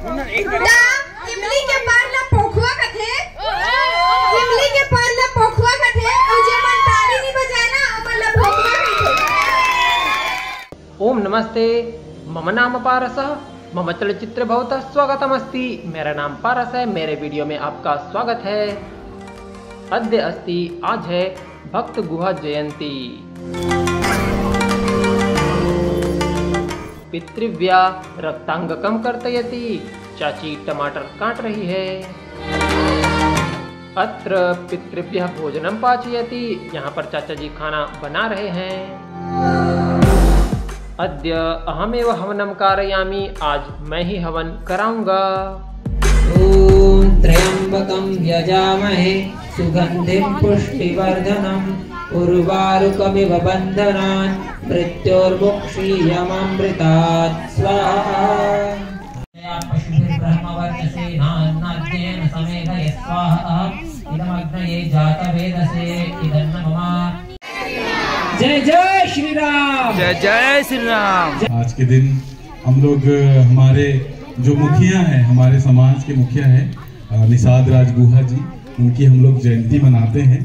इमली के पार ला पोखवा का थे, इमली के पार ला पोखवा का थे, मुझे मन ताली नहीं बजाना अमर ला पोखवा का थे। ओम नमस्ते, मम नाम पारस, मम चलचित्र बहुत स्वागतमस्ति। मेरा नाम पारस है, मेरे वीडियो में आपका स्वागत है। अद्य अस्ति, आज है भक्त गुहा जयंती। पितृव्या रक्तांगकम कर्तयति, चाची टमाटर काट रही है। अत्र पितृभ्यः भोजनम पाचयति, यहाँ पर चाचा जी खाना बना रहे हैं। अद्य अहमेव हवनम कारयामि, आज मैं ही हवन कराऊंगा। ॐ त्र्यम्बकं यजामहे सुगन्धिं पुष्टिवर्धनम् उर्वारुकमिव बन्धनान् मृत्योर्मुक्षीयममृतात् स्वाहा। पशुभिः ब्रह्मवर्चसे नान्नाद्येन समेधय स्वाहा। इदमग्नये जातवेदसे इदन्नममा। जय जय श्री राम, जय जय श्री राम। आज के दिन हम लोग हमारे जो मुखिया हैं, हमारे समाज के मुखिया हैं निषाद राजगुहा जी, उनकी हम लोग जयंती मनाते हैं।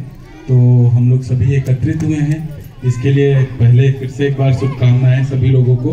तो हम लोग सभी एकत्रित हुए हैं, इसके लिए पहले फिर से एक बार शुभकामनाएं सभी लोगों को।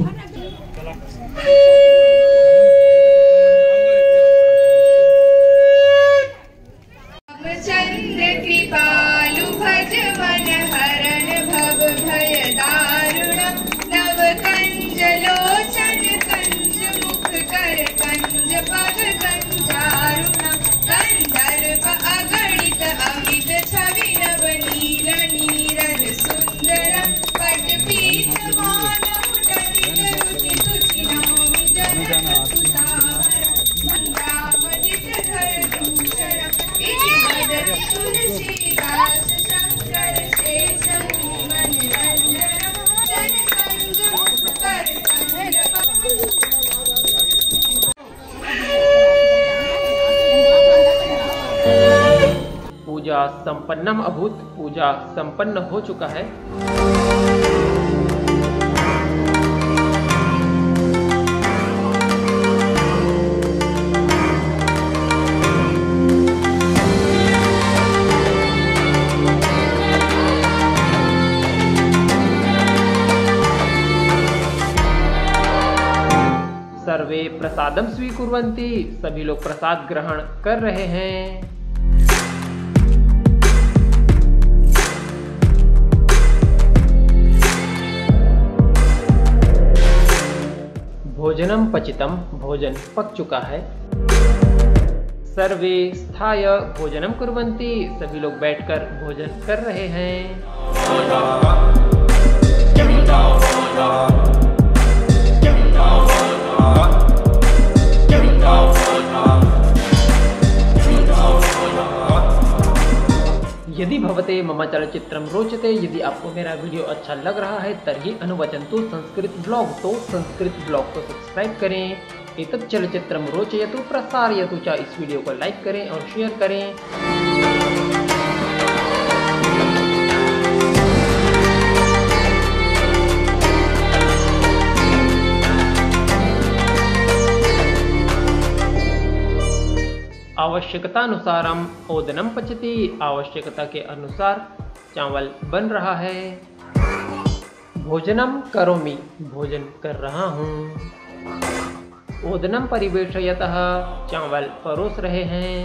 पूजा संपन्नम अभूत, पूजा संपन्न हो चुका है। सर्वे प्रसादम स्वीकुर्वन्ति, सभी लोग प्रसाद ग्रहण कर रहे हैं। भोजनम पचितम, भोजन पक चुका है। सर्वे स्थाय भोजनम कुर्वन्ति, सभी लोग बैठकर भोजन कर रहे हैं। यदि भवते मम चलचित्रम रोचते, यदि आपको मेरा वीडियो अच्छा लग रहा है तर्हि अनुवचन्तु संस्कृत ब्लॉग। तो संस्कृत ब्लॉग को सब्सक्राइब करें। एतत् चलचित्रम रोचयतु प्रसारयतु च, इस वीडियो को लाइक करें और शेयर करें। आवश्यकता अनुसारम ओदनम पचति, आवश्यकता के अनुसार चावल बन रहा है। भोजनम करोमि, भोजन कर रहा हूँ। ओदनम परिवेशयतः, चावल परोस रहे हैं।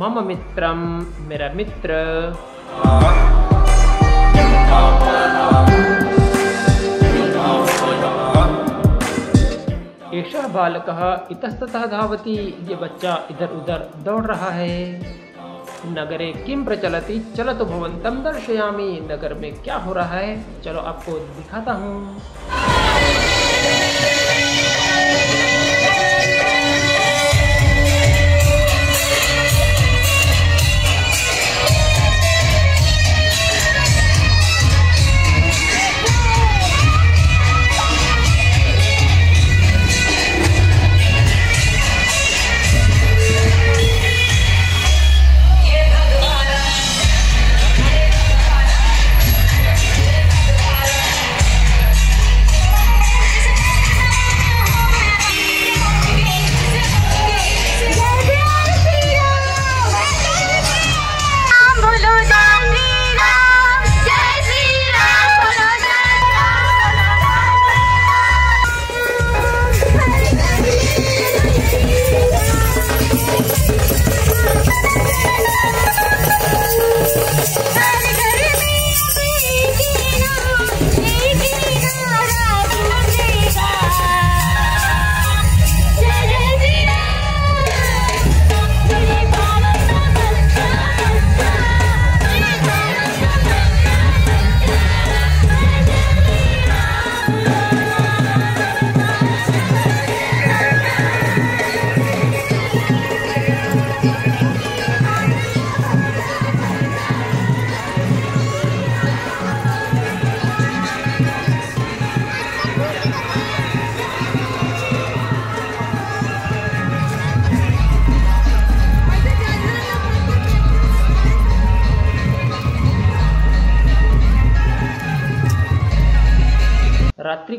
मम मित्रम, मेरा मित्र। एषः बालकः इतस्ततः धावति, ये बच्चा इधर उधर दौड़ रहा है। नगरे किम प्रचलति चलतु भवन्तं दर्शयामि, नगर में क्या हो रहा है चलो आपको दिखाता हूँ।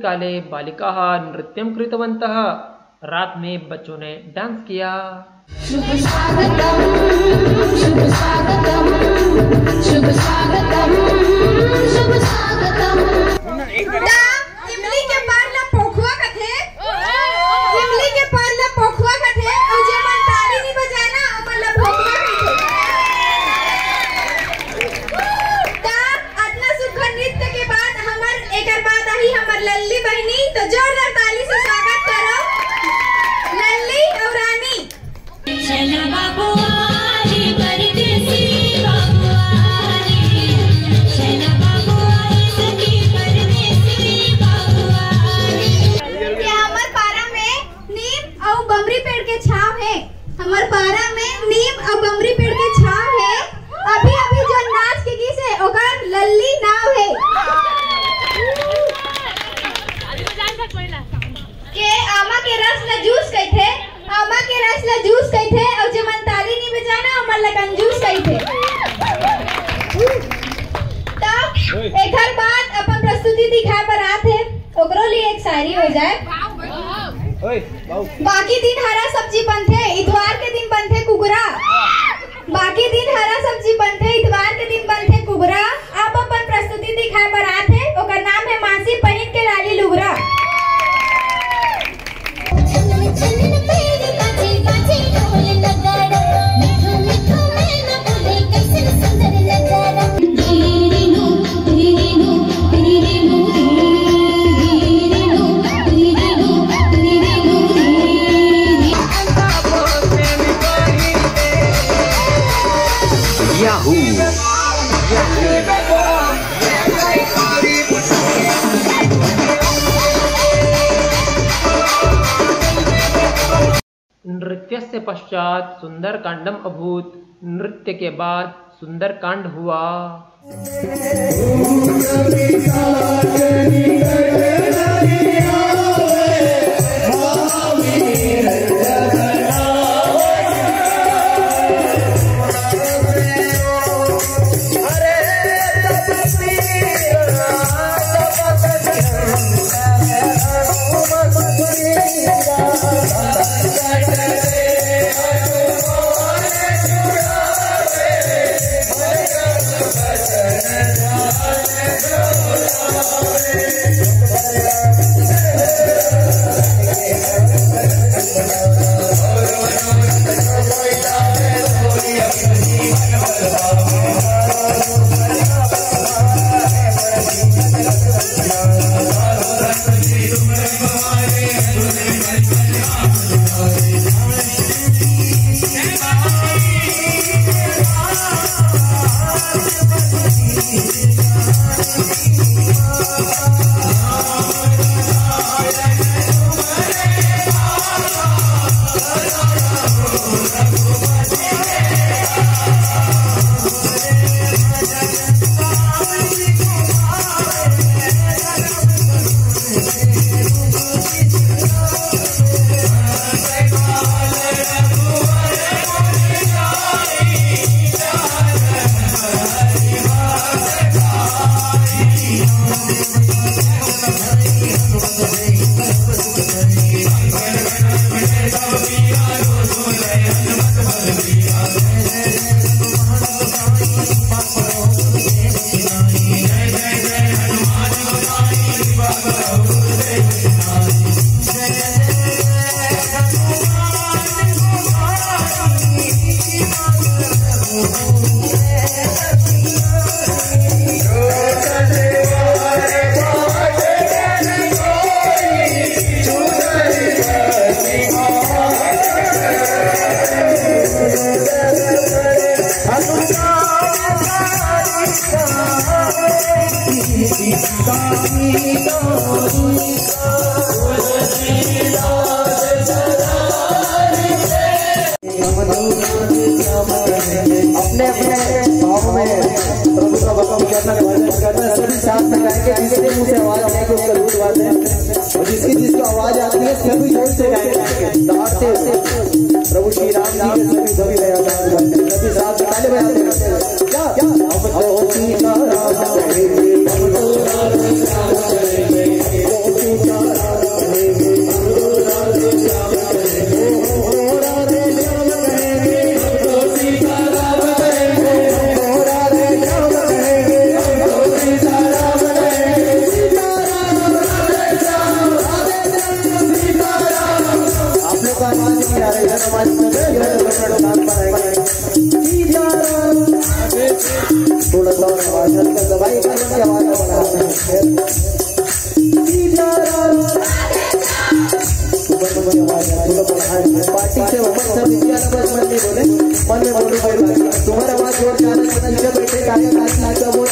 काले बालिकाः नृत्यं कृतवन्तः। रात में बच्चों ने डांस किया। हो जाए। बाकी दिन हरा सब्जी बनते, इतवार के दिन बनते कुगरा। बाकी दिन हरा सब्जी बनते, इतवार के दिन बनते कुगरा। आप अपन प्रस्तुति दिखाए बर आथे, ओकर नाम है मासी पहिन के लाली लुगरा। नृत्य से पश्चात सुंदर कांडम अभूत। नृत्य के बाद सुंदर कांड हुआ। प्रभु श्री राम जी सभी साथ क्या पार्टी से बोले मन में तुम्हारा आवाज जोर से आना चाहिए बैठे